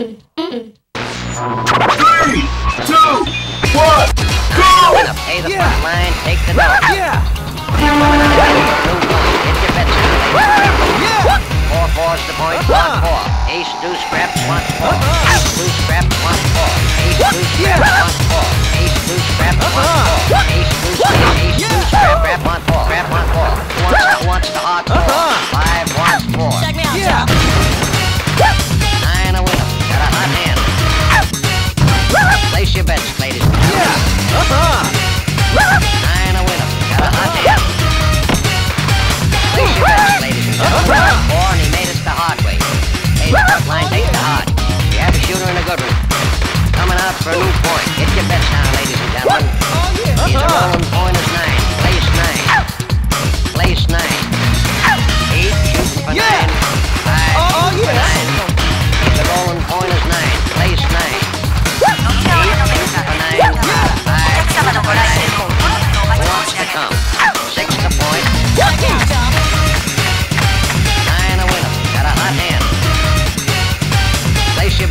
3, 2, 1, go! When the pay the front line, take the door. Yeah! 2-1, hit your bets. Yeah! 4-4's the point, 1-4. Ace, deuce, scrap, 1-4. Ace, deuce, scrap, 1-4. Ace, deuce, scrap, 1-4. Ace, deuce, scrap, 1-4. Ace, deuce, scrap, 1-4. Scrap, 1-4. Once the hot ball. 5-1-4. Check me out, yeah! 9 a wheel. Got a hot hand. Place your bets, ladies. Yeah! 9 a wheel. Got a hot hand. Place your bets, ladies. Born, he made us the hard way. Hey, the front line takes the hard. You have a shooter and a good one. Coming out for a new point. Get your bets now, ladies and gentlemen. He's a rolling point of 9. Place 9. Place 9. 8, shooting for 9. 5, 9. He's a rolling point of 9. Place 9. 8, shooting for 9. 5, 9. 4 to come. 6 to point. 9 a winner. Got a hot hand. Place your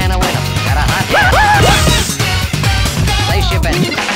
a winner. Got a hot hand. Place your bets.